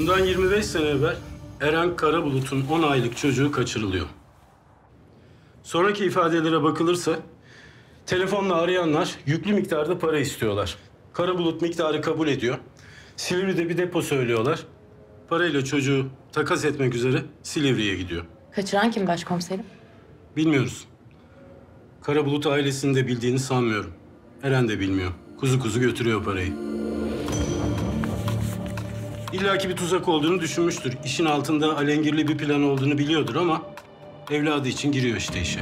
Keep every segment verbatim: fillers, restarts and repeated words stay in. Bundan yirmi beş sene evvel Eren Karabulut'un on aylık çocuğu kaçırılıyor. Sonraki ifadelere bakılırsa telefonla arayanlar yüklü miktarda para istiyorlar. Karabulut miktarı kabul ediyor. Silivri'de bir depo söylüyorlar. Parayla çocuğu takas etmek üzere Silivri'ye gidiyor. Kaçıran kim başkomiserim? Bilmiyoruz. Karabulut ailesinin de bildiğini sanmıyorum. Eren de bilmiyor. Kuzu kuzu götürüyor parayı. İlla ki bir tuzak olduğunu düşünmüştür. İşin altında alengirli bir plan olduğunu biliyordur ama evladı için giriyor işte işe.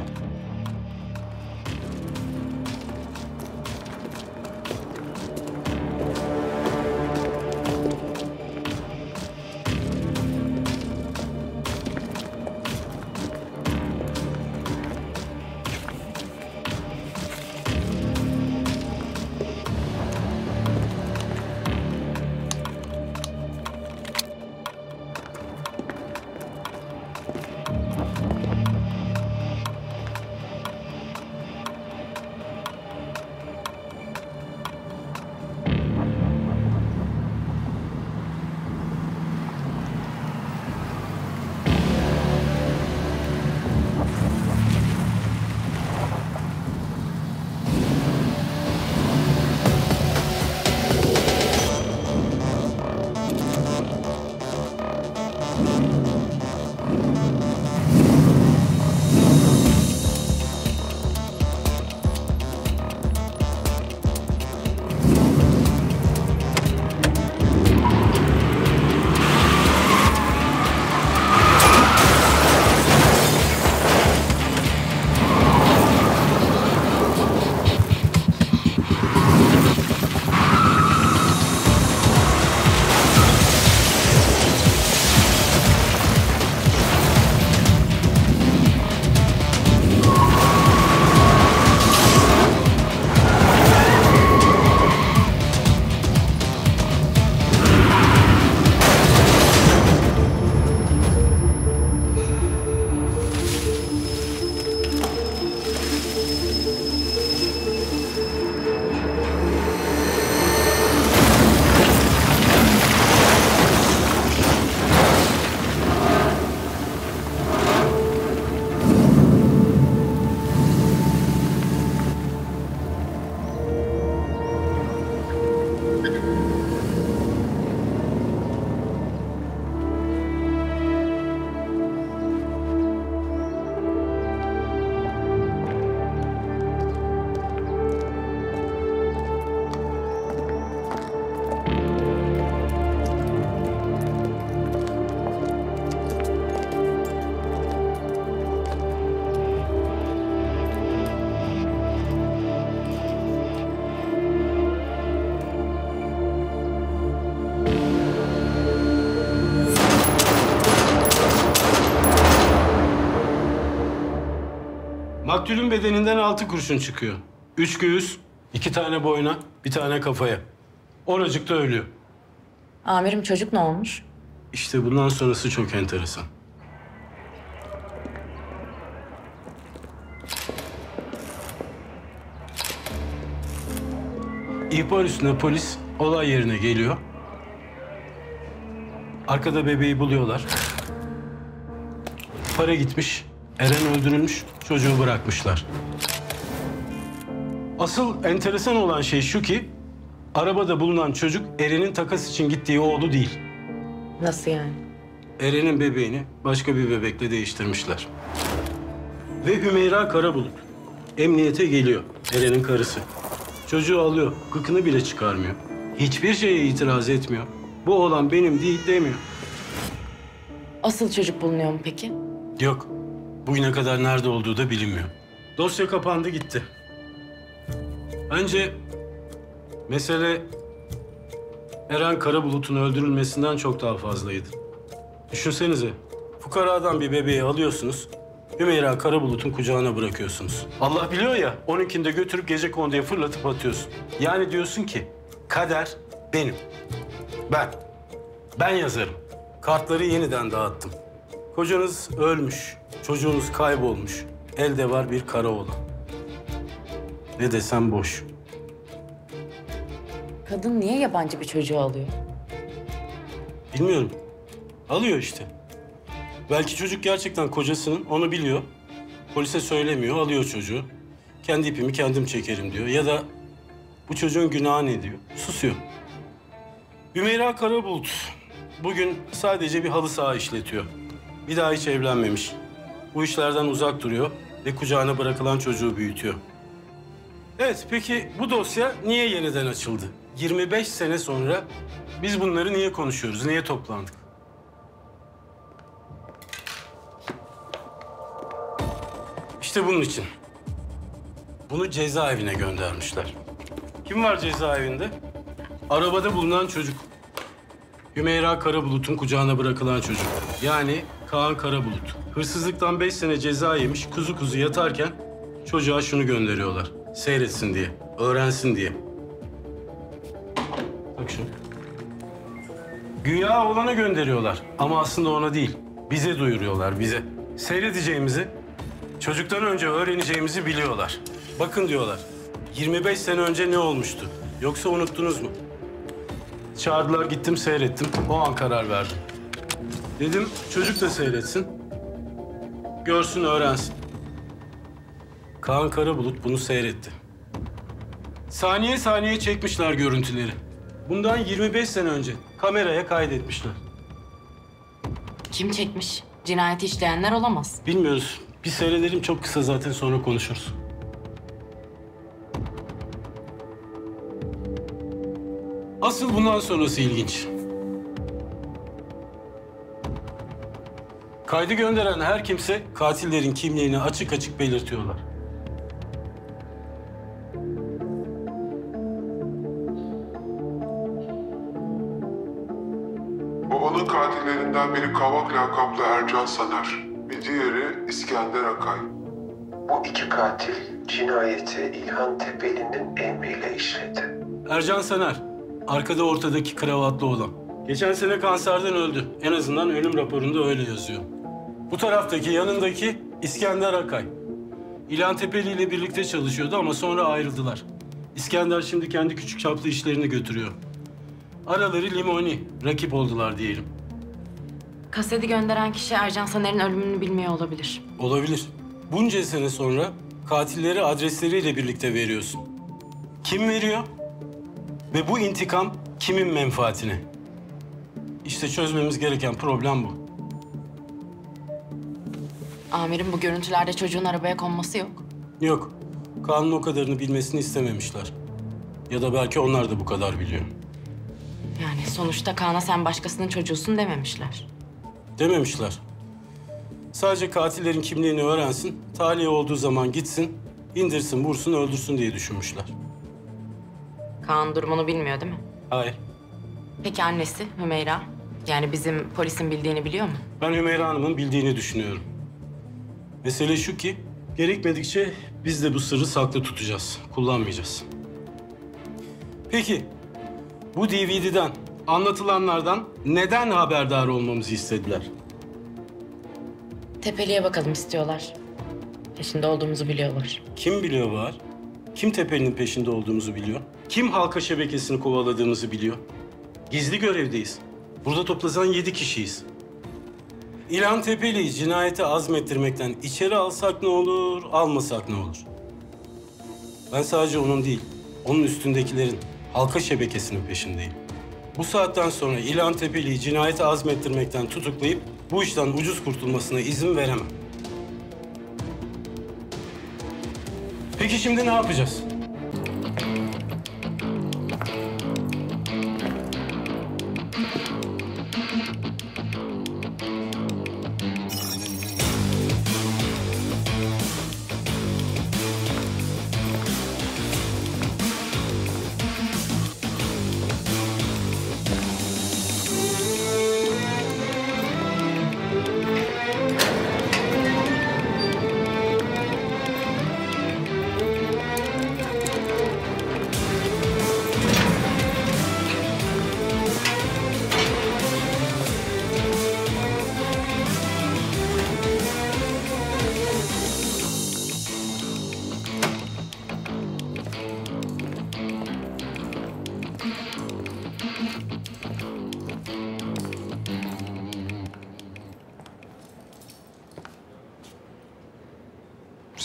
Maktulün bedeninden altı kurşun çıkıyor. Üç göğüs, iki tane boyuna, bir tane kafaya. Oracıkta ölüyor. Amirim çocuk ne olmuş? İşte bundan sonrası çok enteresan. İhbar üstüne polis olay yerine geliyor. Arkada bebeği buluyorlar. Para gitmiş. Eren öldürülmüş, çocuğu bırakmışlar. Asıl enteresan olan şey şu ki, arabada bulunan çocuk Eren'in takas için gittiği oğlu değil. Nasıl yani? Eren'in bebeğini başka bir bebekle değiştirmişler. Ve Hümeyra Karabulut emniyete geliyor, Eren'in karısı. Çocuğu alıyor, gıkını bile çıkarmıyor. Hiçbir şeye itiraz etmiyor. Bu oğlan benim değil demiyor. Asıl çocuk bulunuyor mu peki? Yok. Bugüne kadar nerede olduğu da bilinmiyor. Dosya kapandı gitti. Bence mesele Eren Karabulut'un öldürülmesinden çok daha fazlaydı. Düşünsenize, fukaradan bir bebeği alıyorsunuz, Hümeyra Karabulut'un kucağına bırakıyorsunuz. Allah biliyor ya, onunkini de götürüp gecekonduya fırlatıp atıyorsun. Yani diyorsun ki, kader benim. Ben. Ben yazarım. Kartları yeniden dağıttım. Kocanız ölmüş, çocuğunuz kaybolmuş. Elde var bir karaoğlan. Ne desem boş. Kadın niye yabancı bir çocuğu alıyor? Bilmiyorum. Alıyor işte. Belki çocuk gerçekten kocasının, onu biliyor. Polise söylemiyor, alıyor çocuğu. Kendi ipimi kendim çekerim diyor. Ya da bu çocuğun günahı ne diyor, susuyor. Hümeyra Karabulut bugün sadece bir halı saha işletiyor. Bir daha hiç evlenmemiş. Bu işlerden uzak duruyor ve kucağına bırakılan çocuğu büyütüyor. Evet, peki bu dosya niye yeniden açıldı? yirmi beş sene sonra biz bunları niye konuşuyoruz, niye toplandık? İşte bunun için. Bunu cezaevine göndermişler. Kim var cezaevinde? Arabada bulunan çocuk. Hümeyra Karabulut'un kucağına bırakılan çocuk. Yani Kaan Karabulut. Hırsızlıktan beş sene ceza yemiş, kuzu kuzu yatarken çocuğa şunu gönderiyorlar. Seyretsin diye, öğrensin diye. Bak şunu. Güya oğlana gönderiyorlar ama aslında ona değil. Bize duyuruyorlar, bize. Seyredeceğimizi, çocuktan önce öğreneceğimizi biliyorlar. Bakın diyorlar, yirmi beş sene önce ne olmuştu? Yoksa unuttunuz mu? Çağırdılar, gittim seyrettim. O an karar verdim. Dedim çocuk da seyretsin. Görsün, öğrensin. Kaan Karabulut bunu seyretti. Saniye saniye çekmişler görüntüleri. Bundan yirmi beş sene önce kameraya kaydetmişler. Kim çekmiş? Cinayeti işleyenler olamaz. Bilmiyoruz. Bir seyredelim, çok kısa zaten, sonra konuşuruz. Asıl bundan sonrası ilginç. Kaydı gönderen her kimse katillerin kimliğini açık açık belirtiyorlar. Babanın katillerinden biri Kavak lakaplı Ercan Saner, bir diğeri İskender Akay. Bu iki katil cinayeti İlhan Tepeli'nin emriyle işledi. Ercan Saner, arkada ortadaki kravatlı olan. Geçen sene kanserden öldü. En azından ölüm raporunda öyle yazıyor. Bu taraftaki, yanındaki İskender Akay. İlhan Tepeli ile birlikte çalışıyordu ama sonra ayrıldılar. İskender şimdi kendi küçük çaplı işlerini götürüyor. Araları limoni, rakip oldular diyelim. Kaseti gönderen kişi Ercan Saner'in ölümünü bilmiyor olabilir. Olabilir. Bunca sene sonra katilleri adresleriyle birlikte veriyorsun. Kim veriyor? Ve bu intikam kimin menfaatine? İşte çözmemiz gereken problem bu. Amirim, bu görüntülerde çocuğun arabaya konması yok. Yok. Kaan'ın o kadarını bilmesini istememişler. Ya da belki onlar da bu kadar biliyor. Yani sonuçta Kaan'a sen başkasının çocuğusun dememişler. Dememişler. Sadece katillerin kimliğini öğrensin, tahliye olduğu zaman gitsin, indirsin, vursun, öldürsün diye düşünmüşler. Kaan durumunu bilmiyor değil mi? Hayır. Peki annesi Hümeyra? Yani bizim polisin bildiğini biliyor mu? Ben Hümeyra Hanım'ın bildiğini düşünüyorum. Mesele şu ki, gerekmedikçe biz de bu sırrı saklı tutacağız, kullanmayacağız. Peki, bu D V D'den, anlatılanlardan neden haberdar olmamızı istediler? Tepeli'ye bakalım istiyorlar. Peşinde olduğumuzu biliyorlar. Kim biliyor Bahar? Kim Tepeli'nin peşinde olduğumuzu biliyor? Kim halka şebekesini kovaladığımızı biliyor? Gizli görevdeyiz. Burada toplasan yedi kişiyiz. İlhan Tepeli'yi cinayete azmettirmekten içeri alsak ne olur, almasak ne olur? Ben sadece onun değil, onun üstündekilerin, halka şebekesinin peşindeyim. Bu saatten sonra İlhan Tepeli'yi cinayete azmettirmekten tutuklayıp bu işten ucuz kurtulmasına izin veremem. Peki şimdi ne yapacağız?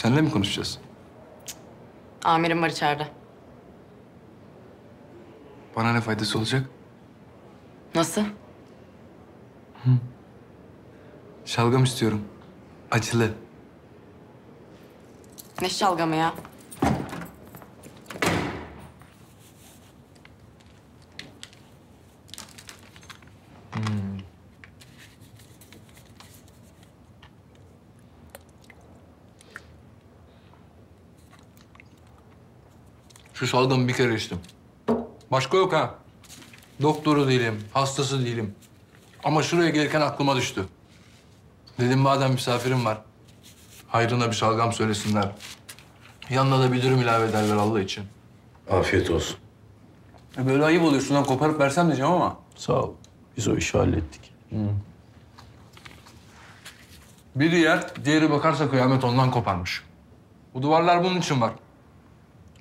Seninle mi konuşacağız? Cık. Amirim var içeride. Bana ne faydası olacak? Nasıl? Hı. Şalgam istiyorum. Acılı. Ne şalgamı ya? Şu şalgamı bir kere içtim. Başka yok ha. Doktoru değilim, hastası değilim. Ama şuraya gelirken aklıma düştü. Dedim madem misafirim var, hayrına bir şalgam söylesinler. Yanına da bir dürüm ilave ederler Allah için. Afiyet olsun. E böyle ayıp oluyor. Şundan koparıp versem diyeceğim ama. Sağ ol. Biz o işi hallettik. Hı. Biri yer, diğeri bakarsa kıyamet ondan koparmış. Bu duvarlar bunun için var.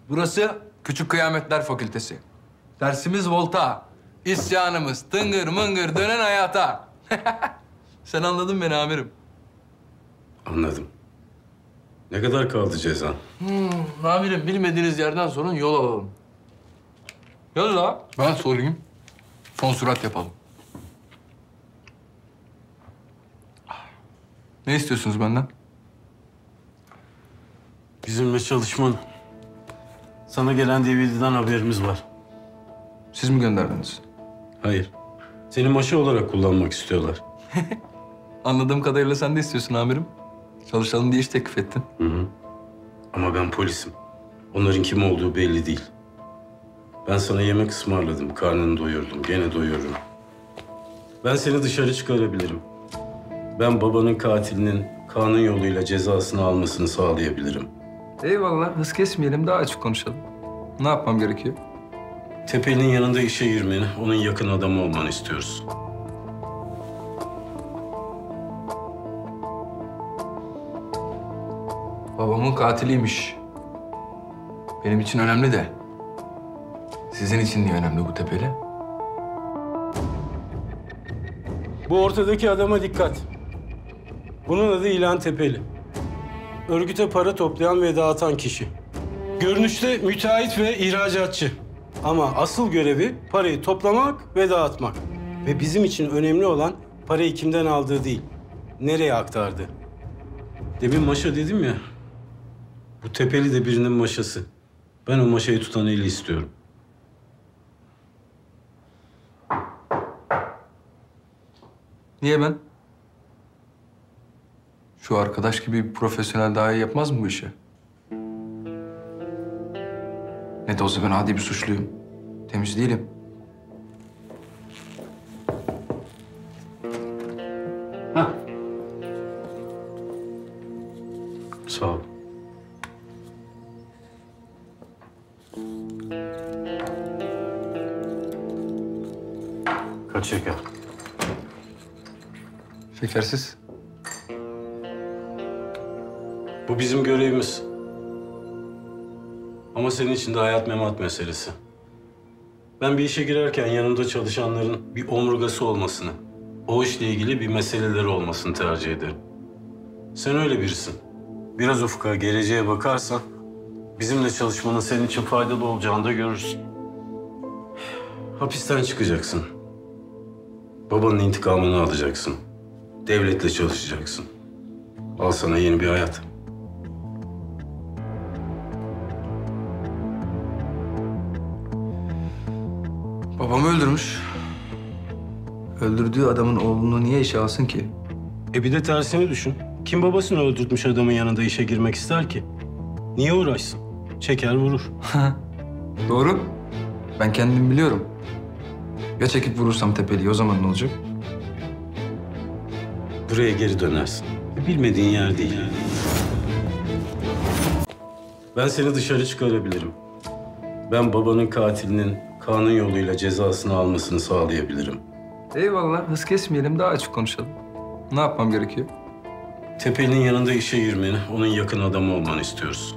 Burası Küçük Kıyametler Fakültesi. Dersimiz volta, isyanımız tıngır mıngır dönen hayata. Sen anladın beni amirim. Anladım. Ne kadar kaldı cezan? Hmm, amirim bilmediğiniz yerden sorun, yol alalım. Yol da ben sorayım, son sürat yapalım. Ne istiyorsunuz benden? Bizimle çalışman... Sana gelen D V D'den haberimiz var. Siz mi gönderdiniz? Hayır. Seni maşa olarak kullanmak istiyorlar. Anladığım kadarıyla sen de istiyorsun amirim. Çalışalım diye iş teklif ettin. Hı hı. Ama ben polisim. Onların kim olduğu belli değil. Ben sana yemek ısmarladım, karnını doyurdum, gene doyururum. Ben seni dışarı çıkarabilirim. Ben babanın katilinin kanun yoluyla cezasını almasını sağlayabilirim. Eyvallah, hız kesmeyelim, daha açık konuşalım. Ne yapmam gerekiyor? Tepeli'nin yanında işe girmeni, onun yakın adamı olmanı istiyoruz. Babamın katiliymiş. Benim için önemli de. Sizin için niye önemli bu Tepeli? Bu ortadaki adama dikkat. Bunun adı İlhan Tepeli. Örgüte para toplayan ve dağıtan kişi. Görünüşte müteahhit ve ihracatçı. Ama asıl görevi parayı toplamak ve dağıtmak. Ve bizim için önemli olan parayı kimden aldığı değil, nereye aktardı. Demin maşa dedim ya, bu Tepeli de birinin maşası. Ben o maşayı tutan eli istiyorum. Niye ben? Şu arkadaş gibi bir profesyonel daha iyi yapmaz mı bu işi? Ne de olsa ben adi bir suçluyum. Temiz değilim. Hah. Sağ ol. Kaç şeker? Şekersiz. Bu bizim görevimiz. Ama senin için de hayat memat meselesi. Ben bir işe girerken yanımda çalışanların bir omurgası olmasını, o işle ilgili bir meseleleri olmasını tercih ederim. Sen öyle birisin. Biraz ufka, geleceğe bakarsan bizimle çalışmanın senin için faydalı olacağını da görürsün. Hapisten çıkacaksın. Babanın intikamını alacaksın. Devletle çalışacaksın. Al sana yeni bir hayat. Babamı öldürmüş. Öldürdüğü adamın oğlunu niye işe alsın ki? E bir de tersini düşün. Kim babasını öldürtmüş adamın yanında işe girmek ister ki? Niye uğraşsın? Çeker vurur. Doğru. Ben kendim biliyorum. Ya çekip vurursam Tepeli'yi, o zaman ne olacak? Buraya geri dönersin. Bilmediğin yer değil. Ben seni dışarı çıkarabilirim. Ben babanın katilinin kanun yoluyla cezasını almasını sağlayabilirim. Eyvallah, hız kesmeyelim, daha açık konuşalım. Ne yapmam gerekiyor? Tepeli'nin yanında işe girmeni, onun yakın adamı olmanı istiyoruz.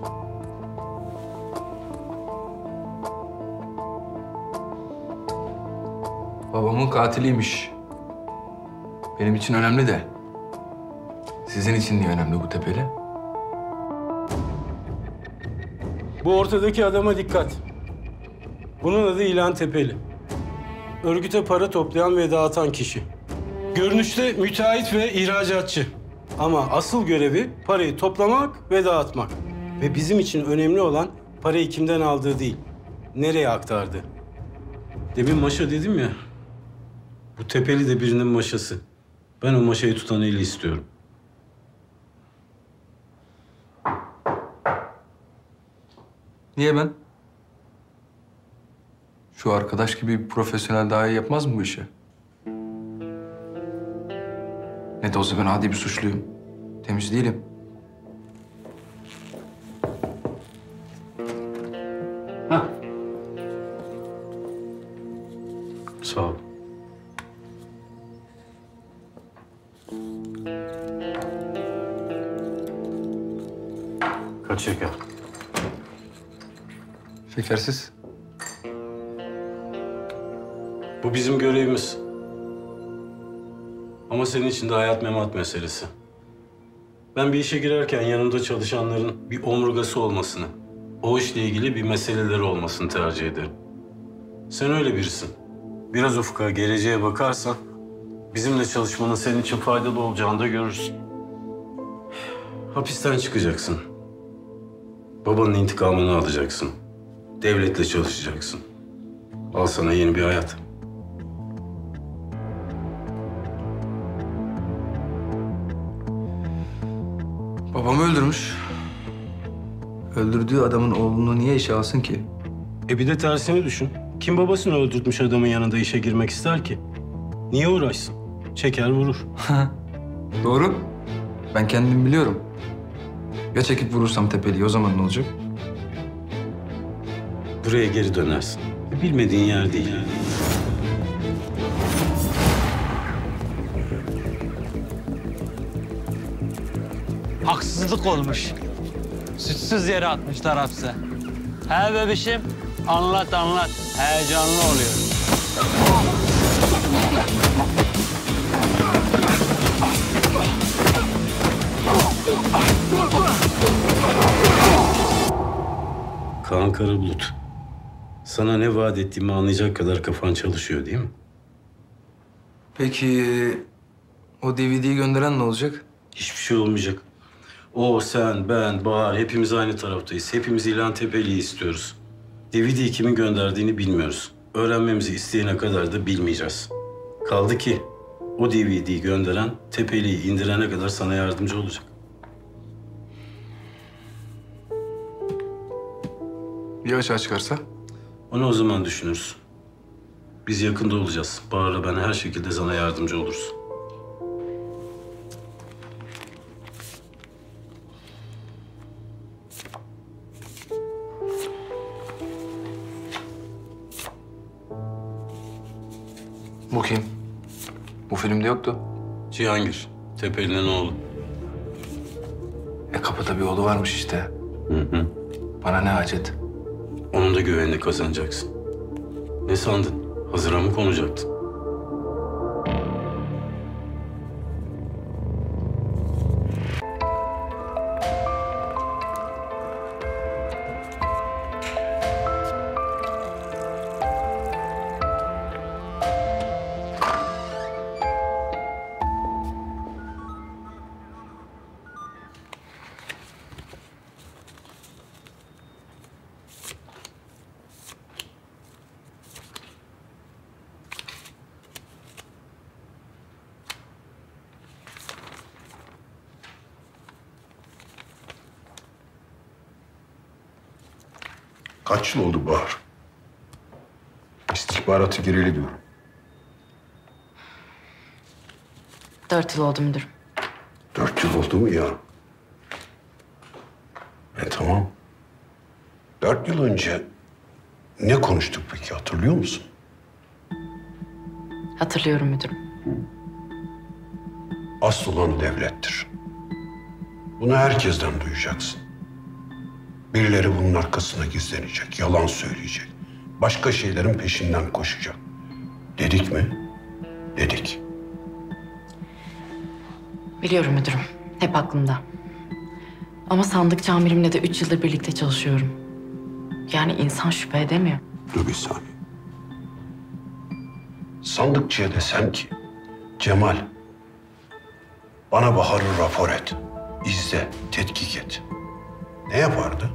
Babamın katiliymiş. Benim için önemli de. Sizin için niye önemli bu Tepeli? Bu ortadaki adama dikkat. Bunun adı İlhan Tepeli. Örgüte para toplayan ve dağıtan kişi. Görünüşte müteahhit ve ihracatçı. Ama asıl görevi parayı toplamak ve dağıtmak. Ve bizim için önemli olan parayı kimden aldığı değil, nereye aktardı. Demin maşa dedim ya, bu Tepeli de birinin maşası. Ben o maşayı tutan eli istiyorum. Niye ben? Şu arkadaş gibi bir profesyonel daha iyi yapmaz mı bu işi? Ne de olsa ben adi bir suçluyum. Temiz değilim. Hah. Sağ ol. Kaç şeker? Şekersiz. Bu bizim görevimiz. Ama senin için de hayat memat meselesi. Ben bir işe girerken yanımda çalışanların bir omurgası olmasını, o işle ilgili bir meseleleri olmasını tercih ederim. Sen öyle birisin. Biraz ufka, geleceğe bakarsan bizimle çalışmanın senin için faydalı olacağını da görürsün. Hapisten çıkacaksın. Babanın intikamını alacaksın. Devletle çalışacaksın. Al sana yeni bir hayat. Babamı öldürmüş. Öldürdüğü adamın oğlunu niye işe alsın ki? E bir de tersini düşün. Kim babasını öldürtmüş adamın yanında işe girmek ister ki? Niye uğraşsın? Çeker vurur. Doğru. Ben kendim biliyorum. Ya çekip vurursam Tepeli'yi, o zaman ne olacak? Buraya geri dönersin. Bilmediğin yer değil. Haksızlık olmuş. Sütsüz yere atmışlar hapse. He bebişim, anlat anlat. Heyecanlı oluyor. Kaan Karabulut, sana ne vaat ettiğimi anlayacak kadar kafan çalışıyor değil mi? Peki o D V D'yi gönderen ne olacak? Hiçbir şey olmayacak. O, sen, ben, Bahar hepimiz aynı taraftayız. Hepimiz İlhan Tepeli'yi istiyoruz. D V D'yi kimin gönderdiğini bilmiyoruz. Öğrenmemizi isteyene kadar da bilmeyeceğiz. Kaldı ki o D V D'yi gönderen Tepeli'yi indirene kadar sana yardımcı olacak. Ya açığa çıkarsa? Onu o zaman düşünürüz. Biz yakında olacağız. Bahar'la ben her şekilde sana yardımcı oluruz. Bu kim? Bu filmde yoktu. Cihangir, Tepeli'nin oğlu. E kapıda bir oğlu varmış işte. Hı hı. Bana ne hacet? Onun da güvenini kazanacaksın. Ne sandın? Hazıra mı konacaktın? Kaç yıl oldu Bahar? İstihbaratı gireli diyorum. Dört yıl oldu müdürüm. Dört yıl oldu mu ya? E tamam. Dört yıl önce ne konuştuk peki, hatırlıyor musun? Hatırlıyorum müdürüm. Asıl olan devlettir. Bunu herkesten duyacaksın. Birileri bunun arkasına gizlenecek, yalan söyleyecek. Başka şeylerin peşinden koşacak. Dedik mi? Dedik. Biliyorum müdürüm, hep aklımda. Ama sandıkçı amirimle de üç yıldır birlikte çalışıyorum. Yani insan şüphe edemiyor. Dur bir saniye. Sandıkçıya desem ki, Cemal, bana Bahar'ı rapor et, izle, tetkik et. Ne yapardı?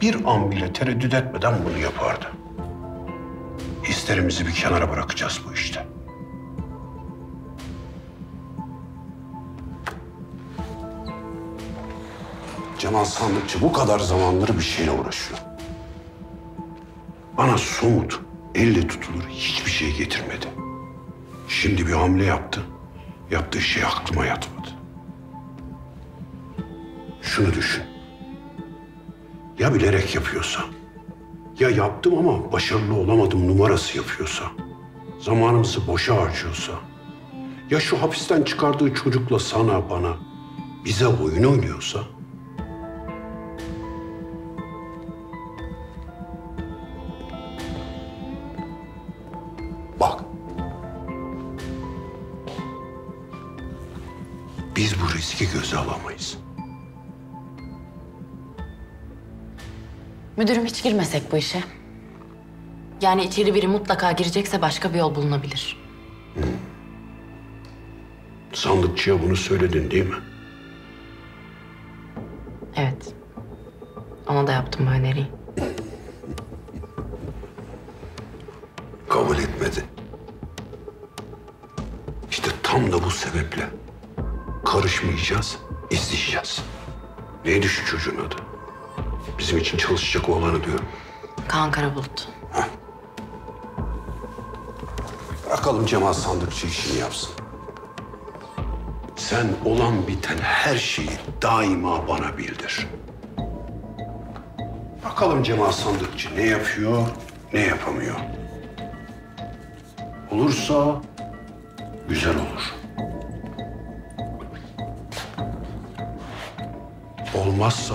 Bir an bile tereddüt etmeden bunu yapardı. Hislerimizi bir kenara bırakacağız bu işte. Cemal Sandıkçı bu kadar zamandır bir şeyle uğraşıyor. Bana somut, elle tutulur hiçbir şey getirmedi. Şimdi bir hamle yaptı. Yaptığı şey aklıma yatmadı. Şunu düşün. Ya bilerek yapıyorsa, ya yaptım ama başarılı olamadım numarası yapıyorsa, zamanımızı boşa harcıyorsa, ya şu hapisten çıkardığı çocukla sana, bana, bize oyun oynuyorsa, biz bu riski göze alamayız. Müdürüm, hiç girmesek bu işe. Yani içeri biri mutlaka girecekse başka bir yol bulunabilir. Hmm. Sandıkçıya bunu söyledin değil mi? Evet. Ona da yaptım bu öneriyi. Kabul etmedi. İşte tam da bu sebeple karışmayacağız, izleyeceğiz. Neydi şu çocuğun adı? Bizim için çalışacak olanı diyorum. Kaan Karabulut. Heh. Bırakalım Cemal Sandıkçı işini yapsın. Sen olan biten her şeyi daima bana bildir. Bakalım Cemal Sandıkçı ne yapıyor, ne yapamıyor. Olursa güzel olur. Olmazsa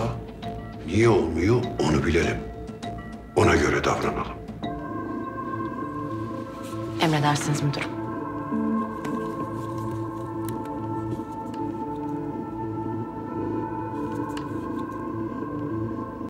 niye olmuyor onu bilelim. Ona göre davranalım. Emredersiniz müdürüm.